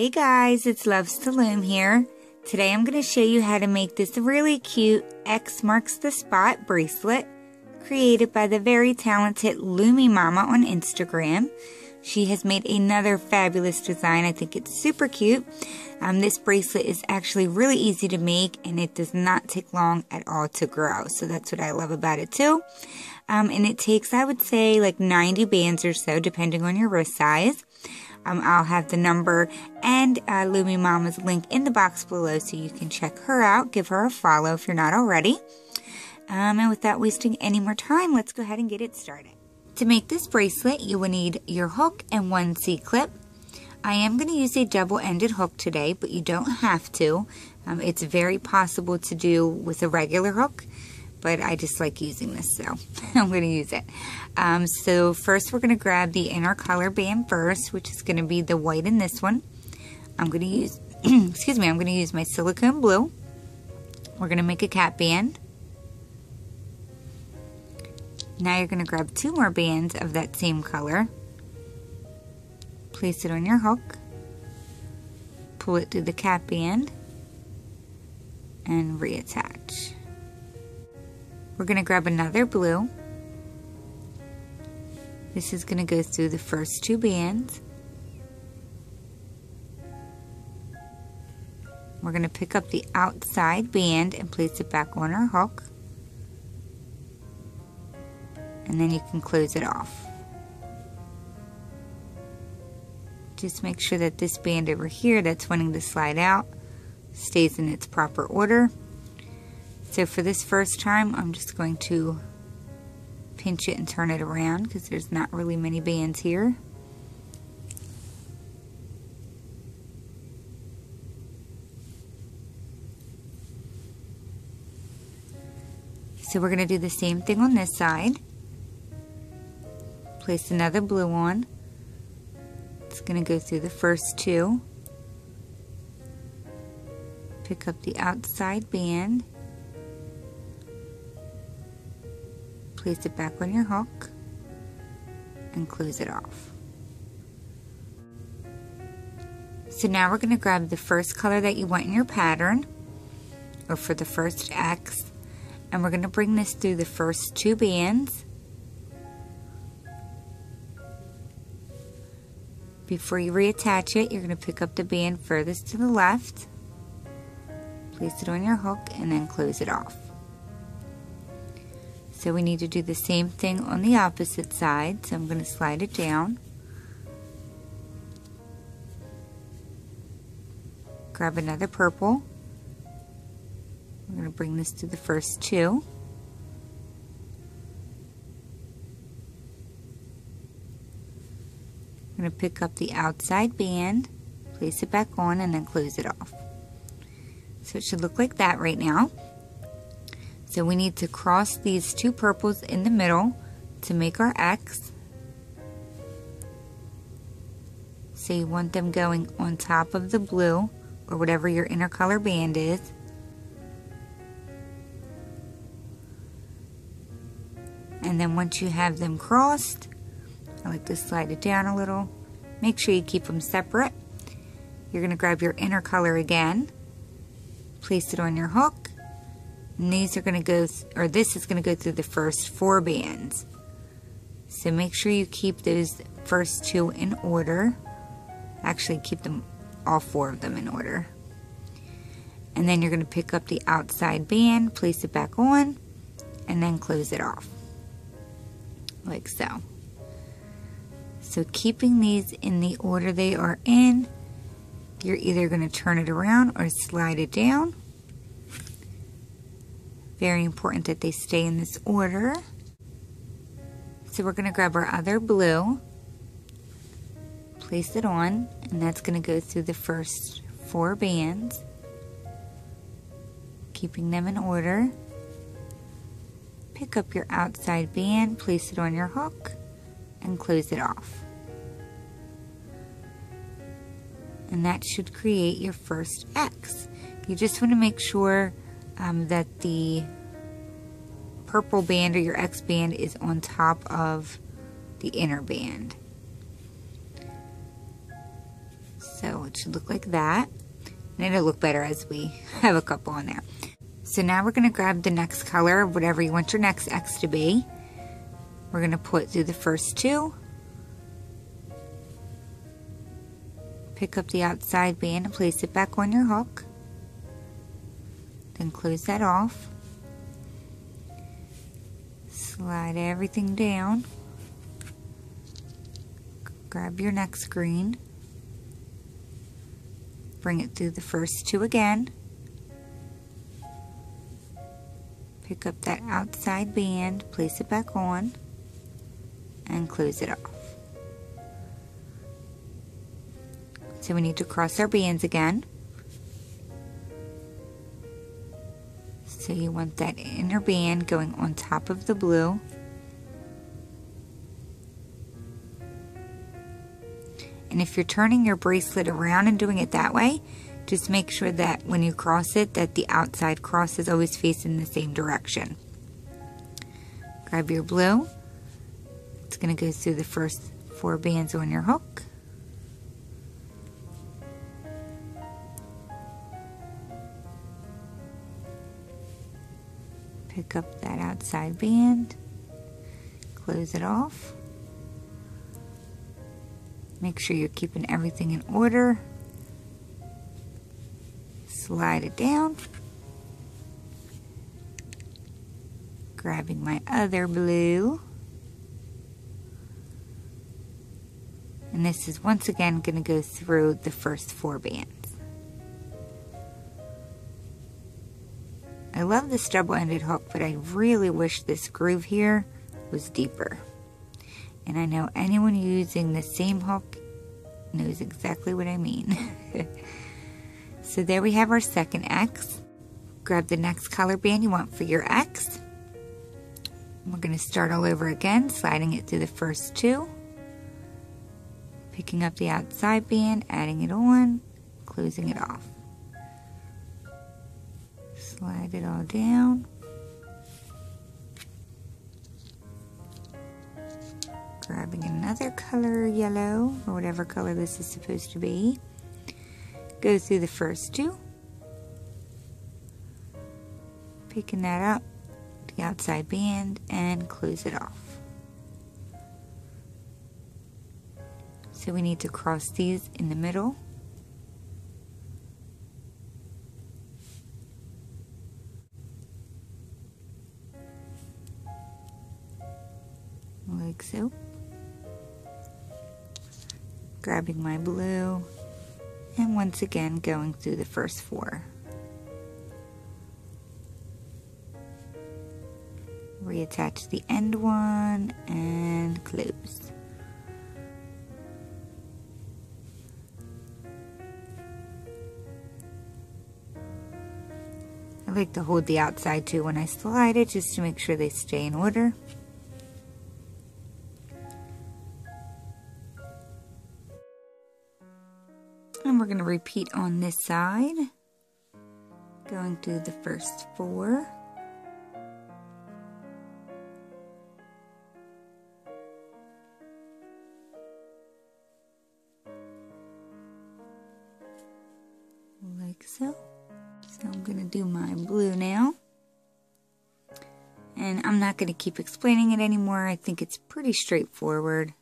Hey guys, it's Loves to Loom here. Today I'm going to show you how to make this really cute X Marks the Spot bracelet created by the very talented Loomy Mama on Instagram. She has made another fabulous design. I think it's super cute. This bracelet is actually really easy to make and it does not take long at all to grow. So that's what I love about it too. And it takes, I would say, like 90 bands or so, depending on your wrist size. I'll have the number and Loomy Mama's link in the box below so you can check her out. Give her a follow if you're not already. And without wasting any more time, let's go ahead and get it started. To make this bracelet, you will need your hook and one C-clip. I am going to use a double-ended hook today, but you don't have to. It's very possible to do with a regular hook, but I just like using this, so I'm going to use it. So first we're going to grab the inner color band first, which is going to be the white in this one. I'm going to use, I'm going to use my silicone blue. We're going to make a cap band. Now you're going to grab two more bands of that same color, place it on your hook, pull it through the cap band, and reattach. We're going to grab another blue. This is going to go through the first two bands. We're going to pick up the outside band and place it back on our hook. And then you can close it off. Just make sure that this band over here that's wanting to slide out stays in its proper order. So for this first time, I'm just going to pinch it and turn it around because there's not really many bands here. So we're going to do the same thing on this side. Place another blue on. It's going to go through the first two. Pick up the outside band. Place it back on your hook and close it off. So now we're going to grab the first color that you want in your pattern or for the first X, and we're going to bring this through the first two bands . Before you reattach it, you're going to pick up the band furthest to the left, place it on your hook, and then close it off. So we need to do the same thing on the opposite side, so I'm going to slide it down. Grab another purple. I'm going to bring this to the first two. I'm going to pick up the outside band, place it back on, and then close it off. So it should look like that right now. So we need to cross these two purples in the middle to make our X. So you want them going on top of the blue or whatever your inner color band is. And then once you have them crossed, I like to slide it down a little. Make sure you keep them separate. You're going to grab your inner color again, place it on your hook, and these are going to go, or this is going to go through the first four bands. So make sure you keep those first two in order. Actually, keep them, all four of them, in order. And then you're going to pick up the outside band, place it back on, and then close it off, like so. So keeping these in the order they are in, you're either going to turn it around or slide it down. Very important that they stay in this order. So we're going to grab our other blue, place it on, and that's going to go through the first four bands, keeping them in order. Pick up your outside band, place it on your hook, and close it off. And that should create your first X. You just want to make sure that the purple band or your X band is on top of the inner band. So it should look like that. And it'll look better as we have a couple on there. So now we're going to grab the next color, whatever you want your next X to be. We're going to pull it through the first two. Pick up the outside band and place it back on your hook. Then close that off. Slide everything down. Grab your next green. Bring it through the first two again. Pick up that outside band, place it back on, and close it off. So we need to cross our bands again. So you want that inner band going on top of the blue. And if you're turning your bracelet around and doing it that way, just make sure that when you cross it, that the outside cross is always facing the same direction. Grab your blue. It's going to go through the first four bands on your hook. Pick up that outside band. Close it off. Make sure you're keeping everything in order. Slide it down. Grabbing my other blue. And this is once again going to go through the first four bands. I love this double-ended hook, but I really wish this groove here was deeper. And I know anyone using the same hook knows exactly what I mean. So there we have our second X. Grab the next color band you want for your X. We're going to start all over again, sliding it through the first two. Picking up the outside band, adding it on, closing it off. Slide it all down. Grabbing another color, yellow, or whatever color this is supposed to be. Go through the first two, picking that up, the outside band, and close it off. So we need to cross these in the middle. Like so. Grabbing my blue. And once again, going through the first four. Reattach the end one and close. I like to hold the outside too when I slide it, just to make sure they stay in order. And we're going to repeat on this side, going through the first four. Like so. So I'm going to do my blue now. And I'm not going to keep explaining it anymore. I think it's pretty straightforward.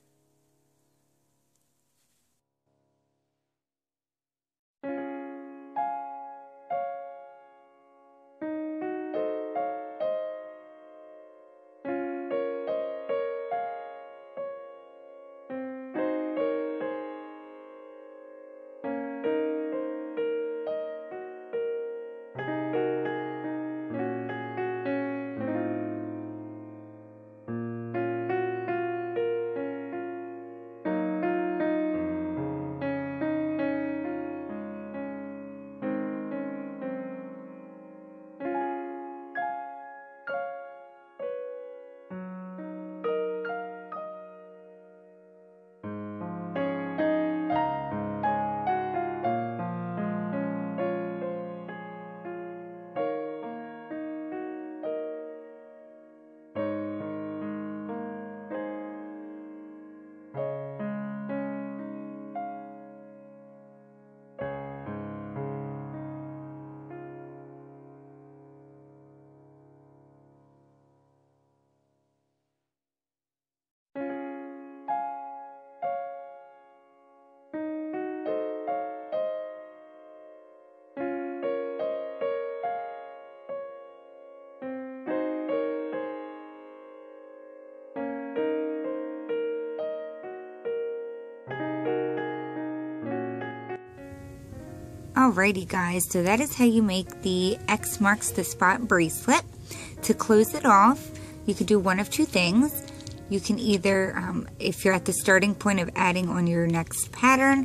Alrighty guys, so that is how you make the X Marks the Spot bracelet. To close it off, you could do one of two things. You can either, if you're at the starting point of adding on your next pattern,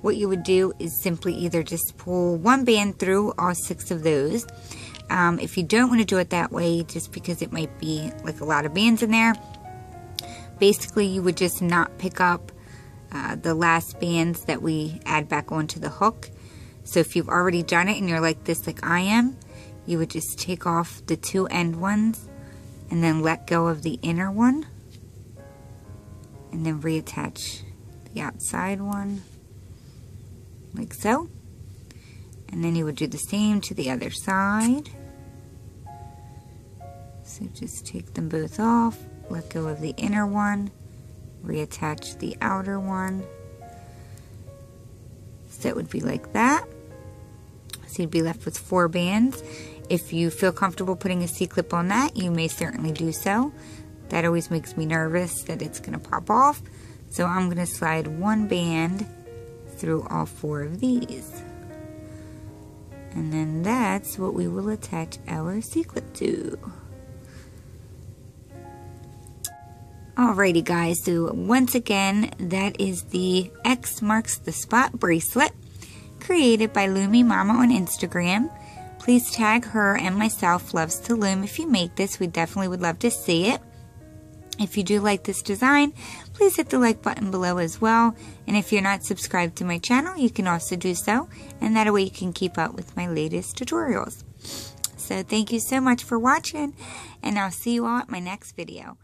what you would do is simply either just pull one band through all 6 of those. If you don't want to do it that way, just because it might be like a lot of bands in there, basically you would just not pick up the last bands that we add back onto the hook. So if you've already done it and you're like this, like I am, you would just take off the 2 end ones and then let go of the inner one and then reattach the outside one like so, and then you would do the same to the other side. So just take them both off, let go of the inner one, reattach the outer one. So it would be like that. So you'd be left with 4 bands. If you feel comfortable putting a C-clip on that, you may certainly do so. That always makes me nervous that it's going to pop off. So I'm going to slide 1 band through all 4 of these. And then that's what we will attach our C-clip to. Alrighty guys, so once again, that is the X Marks the Spot bracelet created by Loomy Mama on Instagram. Please tag her and myself, Loves to Loom, if you make this. We definitely would love to see it. If you do like this design, please hit the like button below as well. And if you're not subscribed to my channel, you can also do so. And that way you can keep up with my latest tutorials. So thank you so much for watching, and I'll see you all at my next video.